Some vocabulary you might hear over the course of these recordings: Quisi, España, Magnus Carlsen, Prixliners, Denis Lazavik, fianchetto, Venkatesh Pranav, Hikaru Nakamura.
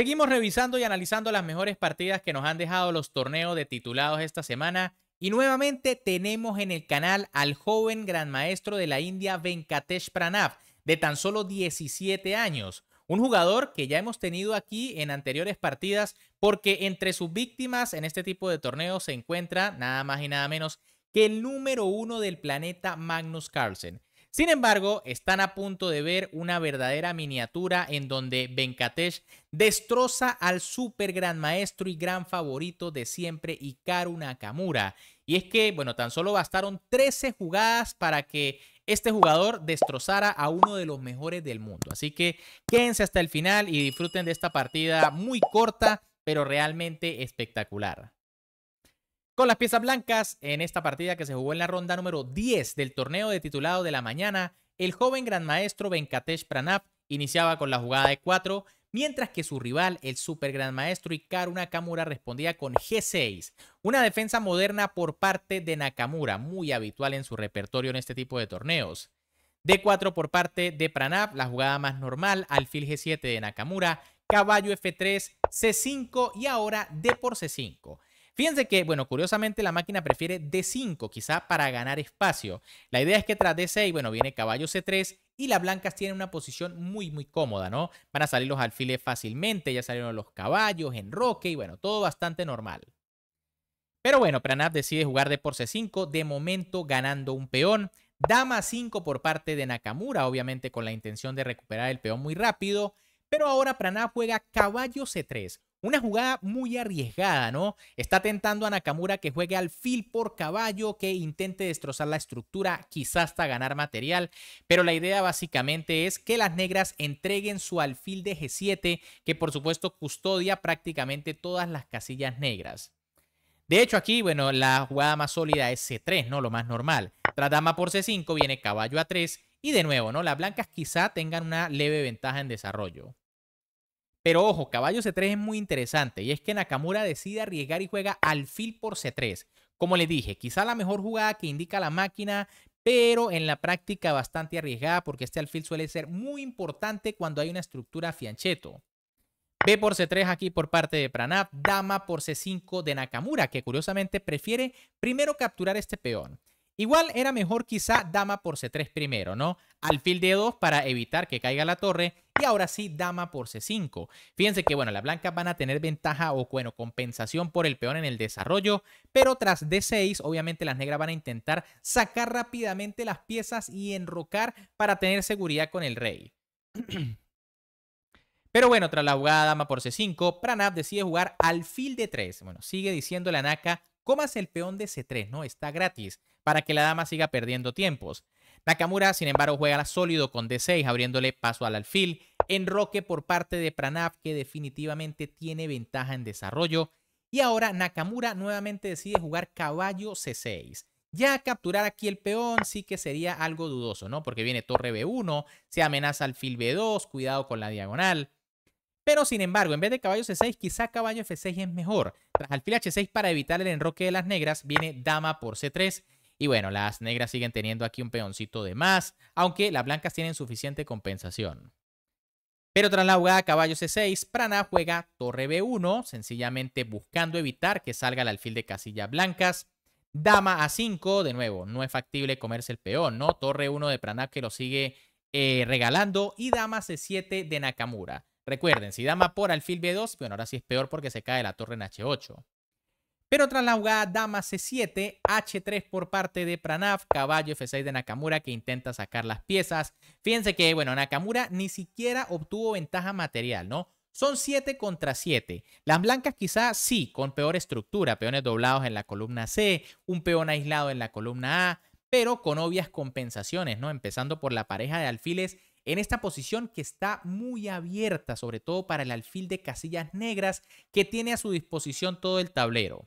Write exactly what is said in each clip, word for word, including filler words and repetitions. Seguimos revisando y analizando las mejores partidas que nos han dejado los torneos de titulados esta semana. Y nuevamente tenemos en el canal al joven gran maestro de la India, Venkatesh Pranav, de tan solo diecisiete años. Un jugador que ya hemos tenido aquí en anteriores partidas porque entre sus víctimas en este tipo de torneos se encuentra nada más y nada menos que el número uno del planeta, Magnus Carlsen. Sin embargo, están a punto de ver una verdadera miniatura en donde Venkatesh destroza al super gran maestro y gran favorito de siempre, Hikaru Nakamura. Y es que, bueno, tan solo bastaron trece jugadas para que este jugador destrozara a uno de los mejores del mundo. Así que quédense hasta el final y disfruten de esta partida muy corta, pero realmente espectacular. Con las piezas blancas, en esta partida que se jugó en la ronda número diez del torneo de titulado de la mañana, el joven gran maestro Venkatesh Pranav iniciaba con la jugada de cuatro, mientras que su rival, el super gran maestro Hikaru Nakamura, respondía con G seis, una defensa moderna por parte de Nakamura, muy habitual en su repertorio en este tipo de torneos. D cuatro por parte de Pranav, la jugada más normal, alfil G siete de Nakamura, caballo F tres, C cinco y ahora D por C cinco. Fíjense que, bueno, curiosamente la máquina prefiere D cinco, quizá para ganar espacio. La idea es que tras D seis, bueno, viene caballo C tres y las blancas tienen una posición muy, muy cómoda, ¿no? Van a salir los alfiles fácilmente, ya salieron los caballos, enroque y, bueno, todo bastante normal. Pero bueno, Pranav decide jugar D por C cinco, de momento ganando un peón. Dama cinco por parte de Nakamura, obviamente con la intención de recuperar el peón muy rápido. Pero ahora Pranav juega caballo C tres. Una jugada muy arriesgada, ¿no? Está tentando a Nakamura que juegue alfil por caballo, que intente destrozar la estructura, quizás hasta ganar material. Pero la idea básicamente es que las negras entreguen su alfil de G siete, que por supuesto custodia prácticamente todas las casillas negras. De hecho aquí, bueno, la jugada más sólida es C tres, ¿no? Lo más normal. Tras dama por C cinco viene caballo A tres y de nuevo, ¿no? Las blancas quizá tengan una leve ventaja en desarrollo. Pero ojo, caballo C tres es muy interesante y es que Nakamura decide arriesgar y juega alfil por C tres. Como les dije, quizá la mejor jugada que indica la máquina, pero en la práctica bastante arriesgada porque este alfil suele ser muy importante cuando hay una estructura fianchetto. B por C tres aquí por parte de Pranav, dama por C cinco de Nakamura, que curiosamente prefiere primero capturar este peón. Igual era mejor quizá dama por C tres primero, ¿no? Alfil D dos para evitar que caiga la torre y ahora sí dama por C cinco. Fíjense que, bueno, las blancas van a tener ventaja o, bueno, compensación por el peón en el desarrollo, pero tras D seis, obviamente las negras van a intentar sacar rápidamente las piezas y enrocar para tener seguridad con el rey. Pero bueno, tras la jugada dama por C cinco, Pranav decide jugar alfil D tres. Bueno, sigue diciendo la Naka, comas el peón de C tres, ¿no? Está gratis, para que la dama siga perdiendo tiempos. Nakamura, sin embargo, juega sólido con D seis, abriéndole paso al alfil. Enroque por parte de Pranav, que definitivamente tiene ventaja en desarrollo. Y ahora Nakamura nuevamente decide jugar caballo C seis. Ya capturar aquí el peón sí que sería algo dudoso, ¿no? Porque viene torre B uno, se amenaza alfil B dos, cuidado con la diagonal. Pero sin embargo, en vez de caballo C seis, quizá caballo F seis es mejor. Tras alfil H seis, para evitar el enroque de las negras, viene dama por C tres. Y bueno, las negras siguen teniendo aquí un peoncito de más, aunque las blancas tienen suficiente compensación. Pero tras la jugada caballo C seis, Pranav juega torre B uno, sencillamente buscando evitar que salga el alfil de casillas blancas. Dama A cinco, de nuevo, no es factible comerse el peón, ¿no? Torre uno de Pranav que lo sigue eh, regalando y dama C siete de Nakamura. Recuerden, si dama por alfil B dos, bueno, ahora sí es peor porque se cae la torre en H ocho. Pero tras la jugada dama C siete, H tres por parte de Pranav, caballo F seis de Nakamura que intenta sacar las piezas. Fíjense que, bueno, Nakamura ni siquiera obtuvo ventaja material, ¿no? Son siete contra siete. Las blancas quizás sí, con peor estructura, peones doblados en la columna C, un peón aislado en la columna A, pero con obvias compensaciones, ¿no? Empezando por la pareja de alfiles en esta posición que está muy abierta, sobre todo para el alfil de casillas negras que tiene a su disposición todo el tablero.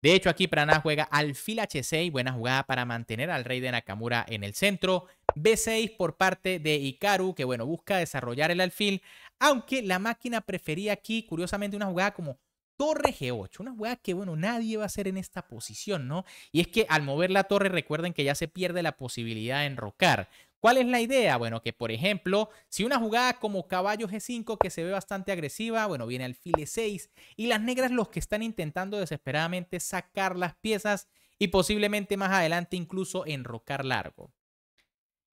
De hecho, aquí Pranav juega alfil H seis, buena jugada para mantener al rey de Nakamura en el centro. B seis por parte de Hikaru, que, bueno, busca desarrollar el alfil, aunque la máquina prefería aquí, curiosamente, una jugada como torre G ocho, una jugada que, bueno, nadie va a hacer en esta posición, ¿no? Y es que al mover la torre, recuerden que ya se pierde la posibilidad de enrocar. ¿Cuál es la idea? Bueno, que por ejemplo, si una jugada como caballo G cinco, que se ve bastante agresiva, bueno, viene alfil E seis y las negras los que están intentando desesperadamente sacar las piezas y posiblemente más adelante incluso enrocar largo.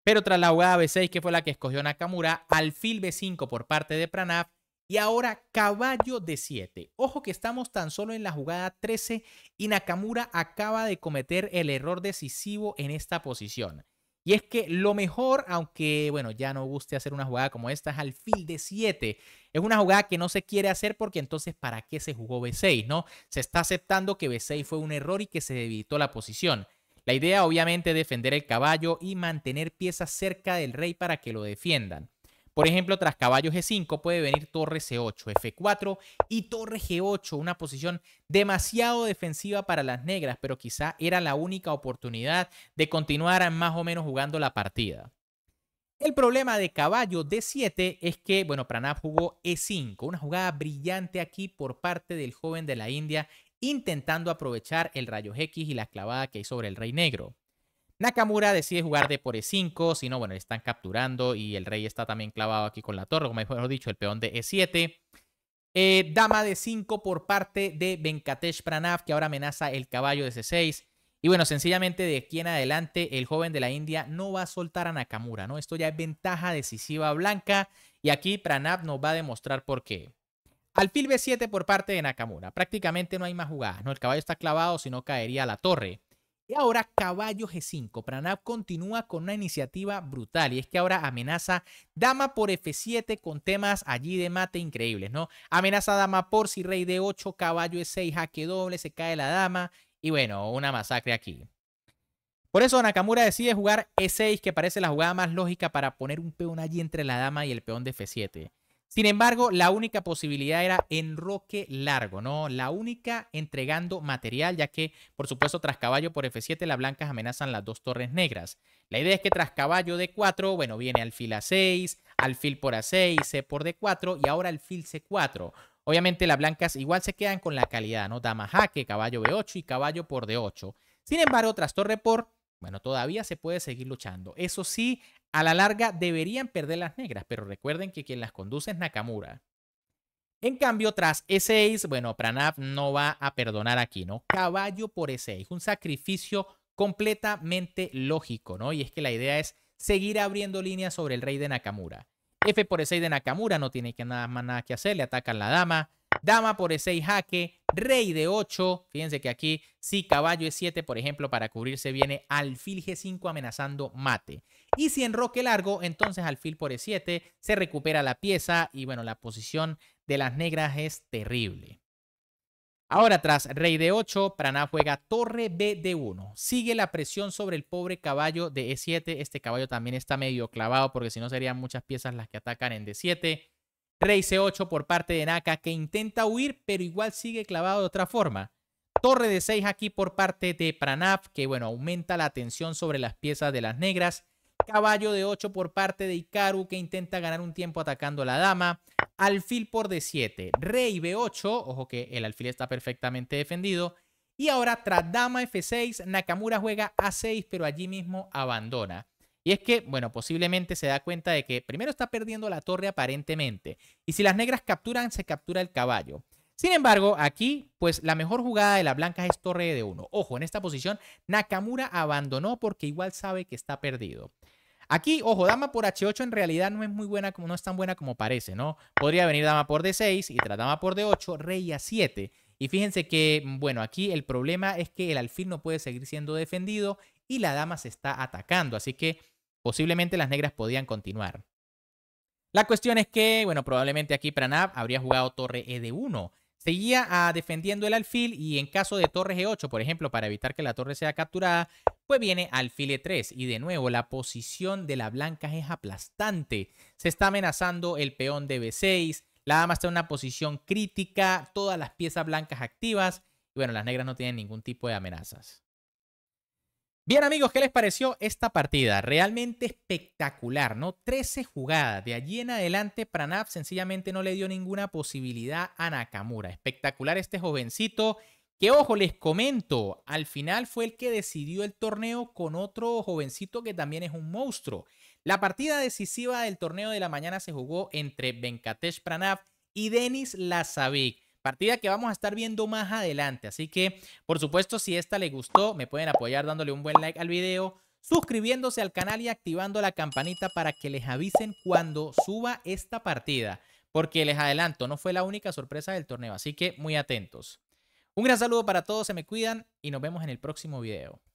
Pero tras la jugada B seis, que fue la que escogió Nakamura, alfil B cinco por parte de Pranav y ahora caballo D siete. Ojo que estamos tan solo en la jugada trece y Nakamura acaba de cometer el error decisivo en esta posición. Y es que lo mejor, aunque bueno, ya no guste hacer una jugada como esta, es alfil D siete. Es una jugada que no se quiere hacer porque entonces ¿para qué se jugó B seis? ¿No? Se está aceptando que B seis fue un error y que se debilitó la posición. La idea obviamente es defender el caballo y mantener piezas cerca del rey para que lo defiendan. Por ejemplo, tras caballo G cinco puede venir torre C ocho, F cuatro y torre G ocho, una posición demasiado defensiva para las negras, pero quizá era la única oportunidad de continuar más o menos jugando la partida. El problema de caballo D siete es que, bueno, Pranav jugó E cinco, una jugada brillante aquí por parte del joven de la India, intentando aprovechar el rayo X y la clavada que hay sobre el rey negro. Nakamura decide jugar de por E cinco, si no, bueno, le están capturando y el rey está también clavado aquí con la torre, como mejor dicho, el peón de E siete. Eh, dama de cinco por parte de Venkatesh Pranav, que ahora amenaza el caballo de C seis. Y bueno, sencillamente de aquí en adelante el joven de la India no va a soltar a Nakamura, ¿no? Esto ya es ventaja decisiva blanca y aquí Pranav nos va a demostrar por qué. Alfil B siete por parte de Nakamura. Prácticamente no hay más jugadas, ¿no? El caballo está clavado, si no caería a la torre. Y ahora caballo G cinco. Pranav continúa con una iniciativa brutal y es que ahora amenaza dama por F siete con temas allí de mate increíbles, ¿no? Amenaza dama por si rey D ocho, caballo E seis, jaque doble, se cae la dama y bueno, una masacre aquí. Por eso Nakamura decide jugar E seis, que parece la jugada más lógica para poner un peón allí entre la dama y el peón de F siete. Sin embargo, la única posibilidad era enroque largo, ¿no? La única entregando material, ya que, por supuesto, tras caballo por F siete, las blancas amenazan las dos torres negras. La idea es que tras caballo D cuatro, bueno, viene alfil A seis, alfil por A seis, C por D cuatro y ahora alfil C cuatro. Obviamente, las blancas igual se quedan con la calidad, ¿no? Dama jaque, caballo B ocho y caballo por D ocho. Sin embargo, tras torre por... Bueno, todavía se puede seguir luchando. Eso sí, a la larga deberían perder las negras, pero recuerden que quien las conduce es Nakamura. En cambio, tras E seis, bueno, Pranav no va a perdonar aquí, ¿no? Caballo por E seis, un sacrificio completamente lógico, ¿no? Y es que la idea es seguir abriendo líneas sobre el rey de Nakamura. F por E seis de Nakamura, no tiene que nada más nada que hacer, le atacan la dama. Dama por E seis jaque, rey D ocho, fíjense que aquí si caballo E siete, por ejemplo, para cubrirse viene alfil G cinco amenazando mate. Y si enroque largo, entonces alfil por E siete, se recupera la pieza y bueno, la posición de las negras es terrible. Ahora tras rey D ocho, Pranav juega torre B D uno. Sigue la presión sobre el pobre caballo de E siete, este caballo también está medio clavado porque si no serían muchas piezas las que atacan en D siete. Rey C ocho por parte de Naka, que intenta huir, pero igual sigue clavado de otra forma. Torre de seis aquí por parte de Pranav, que bueno, aumenta la tensión sobre las piezas de las negras. Caballo de ocho por parte de Hikaru, que intenta ganar un tiempo atacando a la dama. Alfil por D siete. Rey B ocho, ojo que el alfil está perfectamente defendido. Y ahora tras dama F seis, Nakamura juega A seis, pero allí mismo abandona. Y es que, bueno, posiblemente se da cuenta de que primero está perdiendo la torre aparentemente. Y si las negras capturan, se captura el caballo. Sin embargo, aquí, pues la mejor jugada de las blancas es torre D uno. Ojo, en esta posición Nakamura abandonó porque igual sabe que está perdido. Aquí, ojo, dama por H ocho en realidad no es muy buena, no es tan buena como parece, ¿no? Podría venir dama por D seis y tras dama por D ocho, rey A siete. Y fíjense que, bueno, aquí el problema es que el alfil no puede seguir siendo defendido y la dama se está atacando, así que posiblemente las negras podían continuar. La cuestión es que, bueno, probablemente aquí Pranav habría jugado torre E D uno. Seguía ah, defendiendo el alfil y en caso de torre G ocho, por ejemplo, para evitar que la torre sea capturada, pues viene alfil E tres. Y de nuevo, la posición de la blanca es aplastante. Se está amenazando el peón de B seis, la dama está en una posición crítica, todas las piezas blancas activas. Y bueno, las negras no tienen ningún tipo de amenazas. Bien amigos, ¿qué les pareció esta partida? Realmente espectacular, ¿no? trece jugadas. De allí en adelante, Pranav sencillamente no le dio ninguna posibilidad a Nakamura. Espectacular este jovencito que, ojo, les comento, al final fue el que decidió el torneo con otro jovencito que también es un monstruo. La partida decisiva del torneo de la mañana se jugó entre Venkatesh Pranav y Denis Lazavik. Partida que vamos a estar viendo más adelante. Así que, por supuesto, si esta les gustó, me pueden apoyar dándole un buen like al video, suscribiéndose al canal y activando la campanita para que les avisen cuando suba esta partida. Porque les adelanto, no fue la única sorpresa del torneo. Así que muy atentos. Un gran saludo para todos, se me cuidan y nos vemos en el próximo video.